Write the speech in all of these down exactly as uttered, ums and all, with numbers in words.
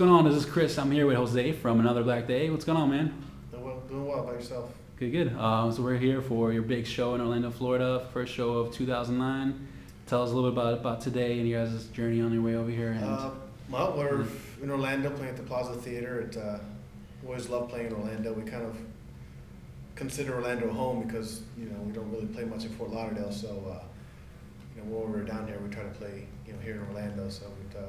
going on? This is Chris. I'm here with Jose from Another Black Day. What's going on, man? Doing well, doing well by yourself. Good, good. Um, so we're here for your big show in Orlando, Florida, first show of two thousand nine. Tell us a little bit about, about today and your guys' journey on your way over here. And uh, well, we're in Orlando playing at the Plaza Theatre. It, uh, we always love playing in Orlando. We kind of consider Orlando home because, you know, we don't really play much in Fort Lauderdale. So, uh, you know, when we were down there, we try to play, you know, here in Orlando. So, it, uh,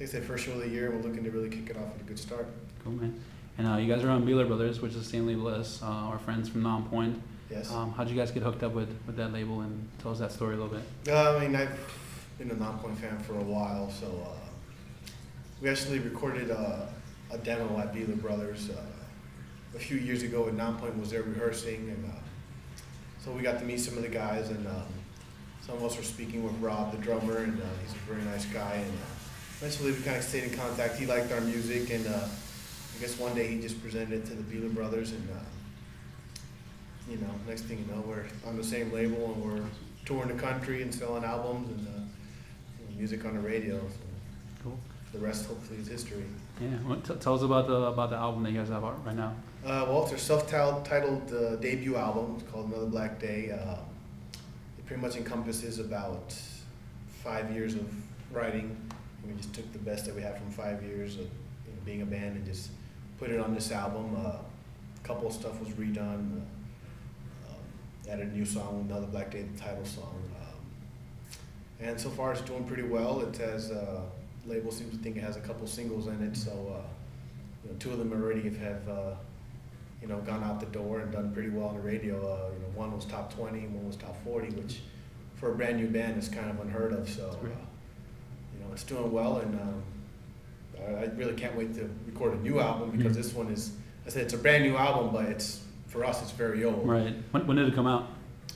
like I said, first show of the year, we're looking to really kick it off with a good start. Cool, man. And uh, you guys are on Bieler Brothers, which is the same label as uh, our friends from Nonpoint. Yes. Um, how'd you guys get hooked up with, with that label, and tell us that story a little bit? Uh, I mean, I've been a Nonpoint fan for a while, so uh, we actually recorded uh, a demo at Bieler Brothers uh, a few years ago, and Nonpoint was there rehearsing, and uh, so we got to meet some of the guys, and um, some of us were speaking with Rob, the drummer, and uh, he's a very nice guy, and uh, eventually we kind of stayed in contact. He liked our music, and uh, I guess one day he just presented it to the Bieler Brothers, and uh, you know, next thing you know, we're on the same label and we're touring the country and selling albums and uh, music on the radio. So cool. The rest, hopefully, is history. Yeah. Well, t tell us about the about the album that you guys have out right now. Uh, well, it's our self-titled uh, debut album. It's called Another Black Day. Uh, it pretty much encompasses about five years of writing. We just took the best that we had from five years of, you know, being a band and just put it on this album. Uh, a couple of stuff was redone. Uh, added a new song, Another Black Day, the title song. Um, and so far it's doing pretty well. It has, uh, label seems to think it has a couple singles in it, so uh, you know, two of them already have, have uh, you know, gone out the door and done pretty well on the radio. Uh, you know, one was top twenty, one was top forty, which for a brand new band is kind of unheard of, so uh, you know, it's doing well, and um, I really can't wait to record a new album because mm-hmm. this one is, I said it's a brand new album, but it's, for us, it's very old. Right. When, when did it come out?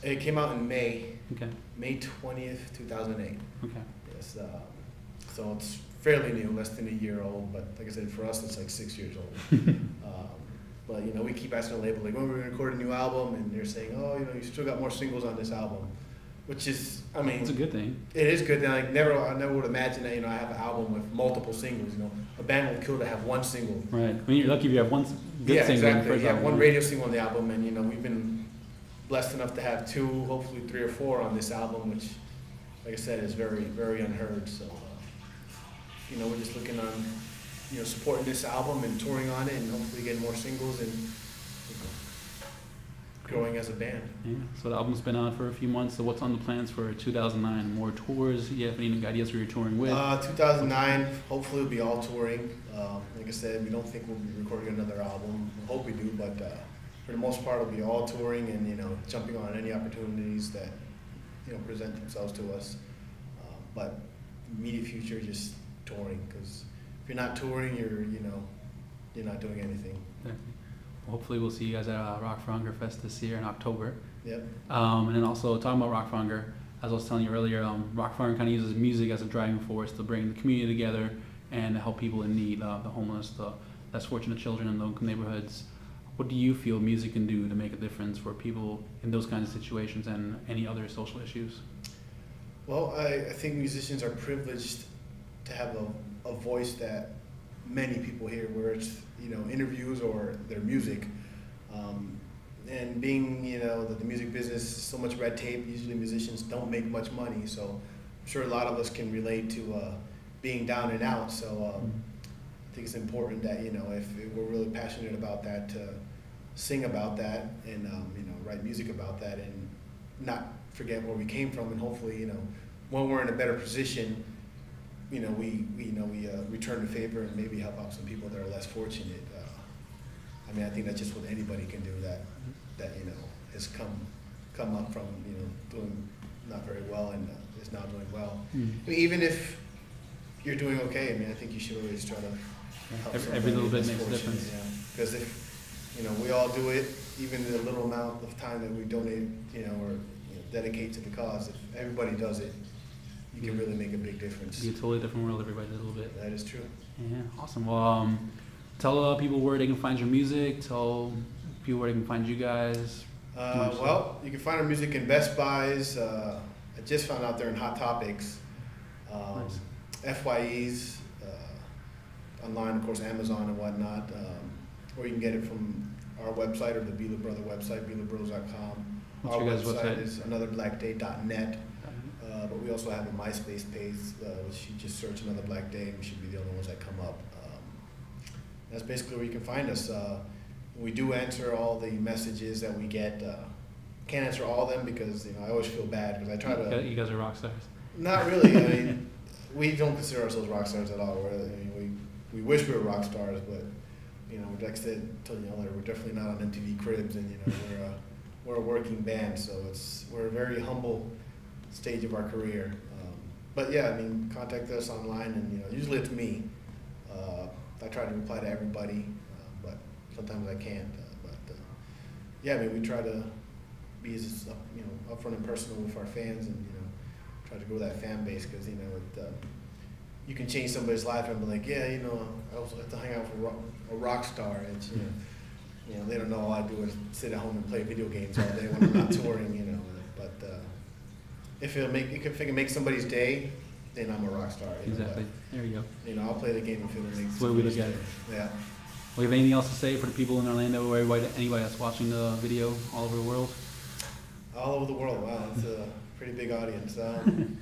It came out in May. Okay. May twentieth, two thousand eight. Okay. Yes. Um, so it's fairly new, less than a year old. But like I said, for us, it's like six years old. um, but you know, we keep asking the label, like, when we're going to record a new album, and they're saying, oh, you know, you still got more singles on this album, which is, I mean, it's a good thing. It is good. And I never, I never would imagine that, you know, I have an album with multiple singles. You know, a band would kill to have one single. Right. I mean, you're lucky if you have one. Good yeah, exactly. You have one radio single on the album, and you know, we've been blessed enough to have two, hopefully three or four on this album, which, like I said, is very, very unheard. So, uh, you know, we're just looking on, you know, supporting this album and touring on it, and hopefully getting more singles and, you know, growing as a band. Yeah. So the album's been out for a few months. So what's on the plans for two thousand nine? More tours? Do you have any ideas who you're touring with? Uh, two thousand nine. Hopefully, we'll be all touring. Um, like I said, we don't think we'll be recording another album. I hope we do, but uh, for the most part, we'll be all touring and, you know, jumping on any opportunities that, you know, present themselves to us. Uh, but immediate future, just touring, because if you're not touring, you're, you know, you're not doing anything. Well, hopefully, we'll see you guys at uh, Rock for Hunger Fest this year in October. Yep. Um, and then also talking about Rock for Hunger, as I was telling you earlier, um, Rock for Hunger kind of uses music as a driving force to bring the community together and help people in need, uh, the homeless, the less fortunate children in local neighborhoods. What do you feel music can do to make a difference for people in those kinds of situations and any other social issues? Well, I, I think musicians are privileged to have a, a voice that many people hear, whether it's, you know, interviews or their music. Um, and being, you know, the, the music business is so much red tape, usually musicians don't make much money, so I'm sure a lot of us can relate to uh, being down and out, so um, I think it's important that, you know, if we're really passionate about that, to sing about that and, um, you know, write music about that and not forget where we came from, and hopefully, you know, when we're in a better position, you know, we, we you know, we uh, return the favor and maybe help out some people that are less fortunate. Uh, I mean, I think that's just what anybody can do that, that you know, has come, come up from, you know, doing not very well and uh, is now doing well. Mm. I mean, even if you're doing okay, I mean, I think you should always try to help. Every, every little bit makes a difference. Because yeah. if, you know, we all do it, even the little amount of time that we donate, you know, or you know, dedicate to the cause, if everybody does it, you yeah. can really make a big difference. It'd be a totally different world, everybody did a little bit. That is true. Yeah, awesome. Well, um, tell uh, people where they can find your music, tell people where they can find you guys. Uh, you know, well, you can find our music in Best Buys. Uh, I just found out they're in Hot Topics. Um, nice. F Y Es, uh, on online, of course, Amazon and whatnot, um, or you can get it from our website or the Bieler Brother website, Bieler Brothers dot com. Our website is another black day dot net, uh, but we also have a MySpace page, uh, which you just search Another Black Day, and we should be the only ones that come up. Um, that's basically where you can find us. Uh, we do answer all the messages that we get. Uh, can't answer all of them because, you know, I always feel bad because I try to... You guys are rock stars. Not really. I mean, we don't consider ourselves rock stars at all. We're, I mean, we we wish we were rock stars, but, you know, like I said, told you earlier, we're definitely not on M T V Cribs, and, you know, we're a, we're a working band, so it's we're a very humble stage of our career. Um, but yeah, I mean, contact us online, and, you know, usually it's me. Uh, I try to reply to everybody, uh, but sometimes I can't. Uh, but uh, yeah, I mean, we try to be as uh, you know upfront and personal with our fans, and, you know, to grow that fan base, because, you know, it, uh, you can change somebody's life and be like, yeah, you know, I also have to hang out with a rock, a rock star. It's, you know, you know, they don't know all I do is sit at home and play video games all day when I'm not touring, you know. But uh, if it'll make if it can make somebody's day, then I'm a rock star. You exactly. Know, but, there you go. You know, I'll play the game if it'll make somebody's day. That's the way we look at it. Yeah. Well, you have anything else to say for the people in Orlando or anybody, anybody that's watching the video all over the world? All over the world. Wow. It's a pretty big audience. Um,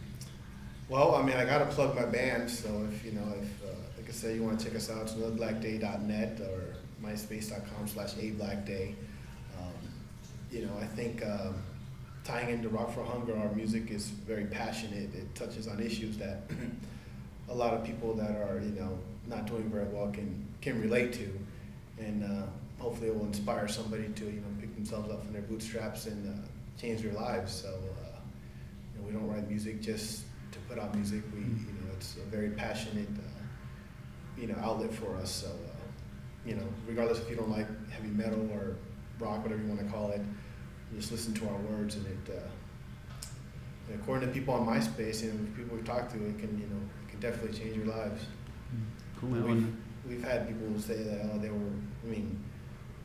well, I mean, I gotta plug my band. So if you know, if uh, like I said, you want to check us out, it's another black day dot net or myspace dot com slash a black day. Um, you know, I think um, tying into Rock for Hunger, our music is very passionate. It touches on issues that a lot of people that are, you know, not doing very well can can relate to, and uh, hopefully it will inspire somebody to, you know, pick themselves up from their bootstraps and uh, change their lives. So. Uh, We don't write music just to put out music. We, you know, it's a very passionate, uh, you know, outlet for us. So, uh, you know, regardless if you don't like heavy metal or rock, whatever you want to call it, you just listen to our words, and it. Uh, and according to people on MySpace and people we've talked to, it can, you know, it can definitely change your lives. Cool. We've, we've had people who say that, oh, they were. I mean,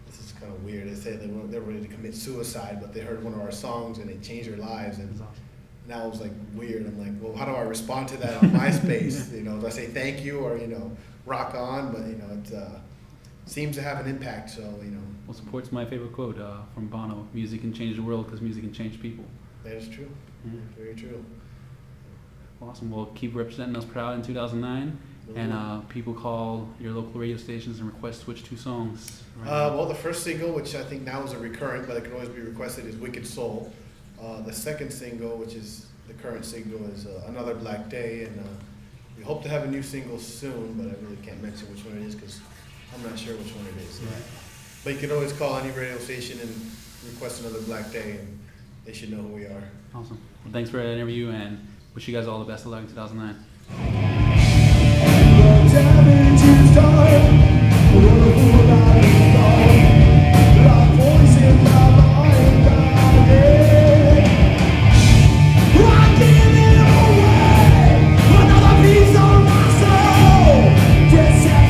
this is kind of weird. They say they were they were ready to commit suicide, but they heard one of our songs and it changed their lives. And. Now it was like weird. I'm like, well, how do I respond to that on MySpace? You know, do I say thank you or, you know, rock on? But, you know, it uh, seems to have an impact. So, you know. Well, supports my favorite quote uh, from Bono: "Music can change the world because music can change people." That is true. Yeah. Very true. Awesome. Well, keep representing us proud in two thousand nine. Mm-hmm. And uh, people call your local radio stations and request Switch Two songs. Right uh, well, the first single, which I think now is a recurrent, but it can always be requested, is "Wicked Soul." Uh, the second single, which is the current single, is uh, Another Black Day, and uh, we hope to have a new single soon, but I really can't mention which one it is because I'm not sure which one it is. Right. But you can always call any radio station and request Another Black Day, and they should know who we are. Awesome. Well, thanks for that interview, and wish you guys all the best of luck in two thousand nine.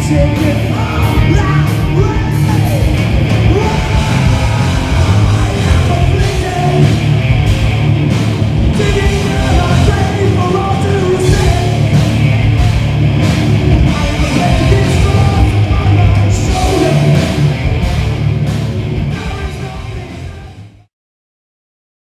Yeah.